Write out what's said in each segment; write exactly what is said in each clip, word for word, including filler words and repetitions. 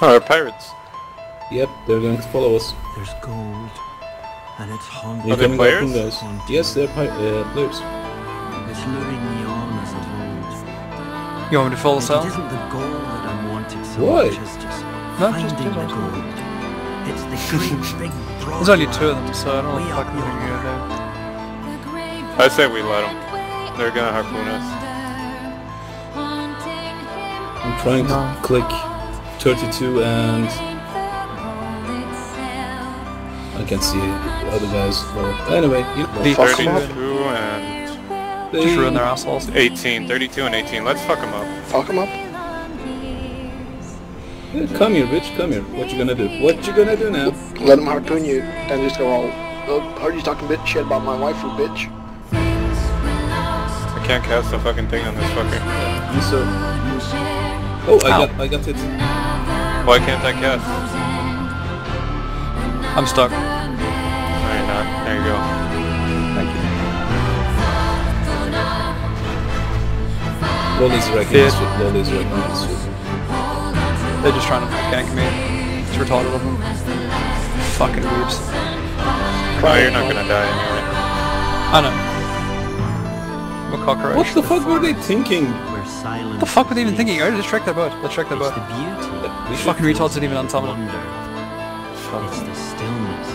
Our pirates. Yep, they're going to follow us. There's gold, and it's haunted. Are they players? Yes, they're pi uh, players. It's luring me on as of old. You want me to follow us out? It isn't the gold that I wanted so much as just finding the gold. It's the great big broad. There's only two of them, so I don't like fucking going to go there. I say we let them. They're gonna harpoon us. I'm trying no. to click thirty-two and. I can't see the other guys. But anyway, you know, the fuck them up. And they just ruin their assholes. eighteen, thirty-two, and eighteen. Let's fuck them up. Fuck them up. Yeah, come here, bitch. Come here. What you gonna do? What you gonna do now? Let them harpoon you. Then just go all. Oh, heard you talking bitch shit about my waifu, bitch. I can't cast a fucking thing on this fucker. You so. Oh, I Ow. got. I got it. Why can't I cast? I'm stuck. No, you're not. There you go. Thank you. Roll these recognize with. Roll these recognize with. They're just trying to gank me. It's retarded of them. Fucking weeps. Oh, you're not gonna die anyway. I know. I'm a cockroach. What the fuck were they thinking? What the fuck were they even thinking? Oh, just track their boat. Let's track their boat. These fucking retards didn't even unsummon. It's the stillness.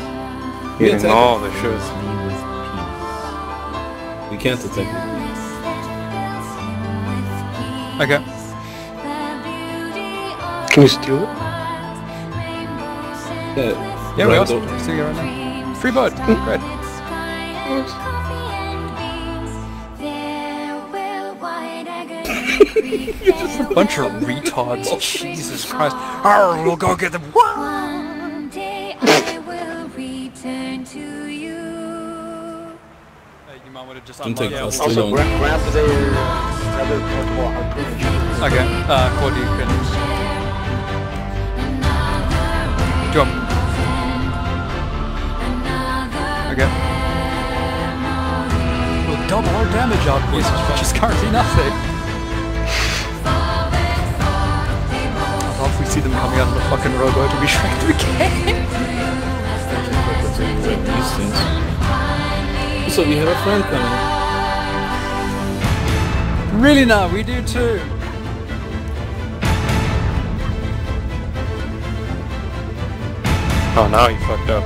Getting all the shows me with peace. We can't attack it. Okay. Can you steal it? Yeah. Yeah, we also can steal it right now. Free boat. Great. You're just a bunch of retards. Oh, Jesus Christ. Arr, we'll go get them. Just don't take yeah, also, long. grab, grab the other uh, Okay, uh, Cordy, you can... Jump. Okay. We'll double our damage output, which is currently nothing. I hope we see them coming out of the fucking robot to be shredded again. That's these things. So we have a friend coming. Really now, we do too. Oh, now you fucked up.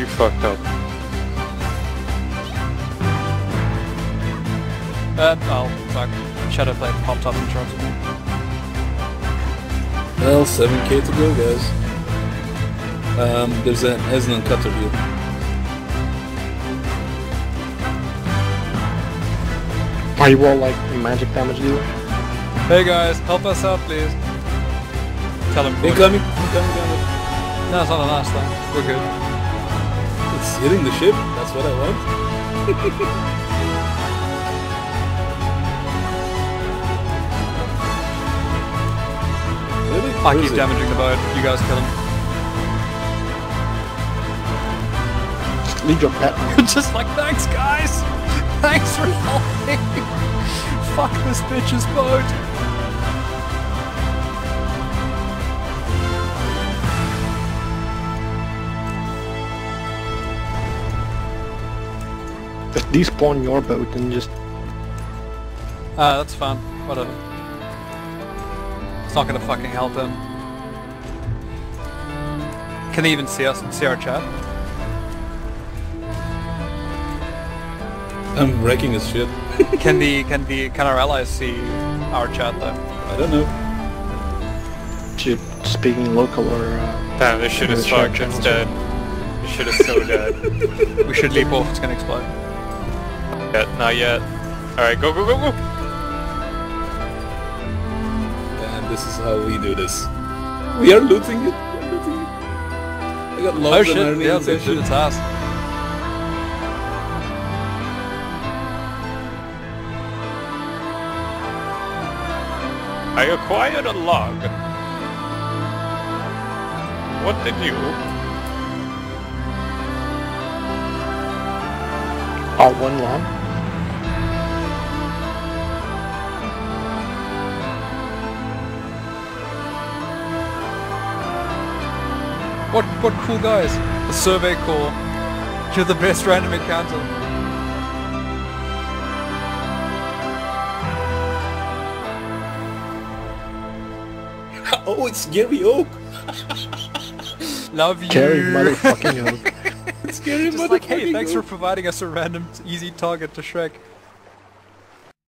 You fucked up. Uh, oh, fuck. Shadowplate popped up and interrupted me. Well, seven K to go, guys. Um, there's an Esnan Cutter here. Are you all like the magic damage dealer? Hey guys, help us out, please. Tell him. Incoming, incoming damage. No, it's not a nice thing. We're good. It's hitting the ship. That's what I want. I Where keep damaging the boat, you guys kill him. Leave your pet. Just like, thanks guys! Thanks for helping! Fuck this bitch's boat! Just despawn your boat and just... Ah, that's fine. Whatever. It's not gonna fucking help him. Can they even see us? See our chat? I'm wrecking his shit. Can the can the can our allies see our chat though? I don't know. Is you speaking local or? Uh, Damn, this shit is fucked. It's dead. This shit is so dead. We should leap off. It's gonna explode. Yet, not yet. All right, go go go go. This is how we do this. We are looting it. We're looting it. I got lost. Oh shit! And yeah, they did the task. I acquired a log. What did you? all one long. What what cool guys! The Survey Corps. You're the best random encounter. Oh, it's Gary Oak. Love you. Gary motherfucking Oak. It's Gary motherfucking Oak. Like, hey, thanks for providing us a random, easy target to Shrek.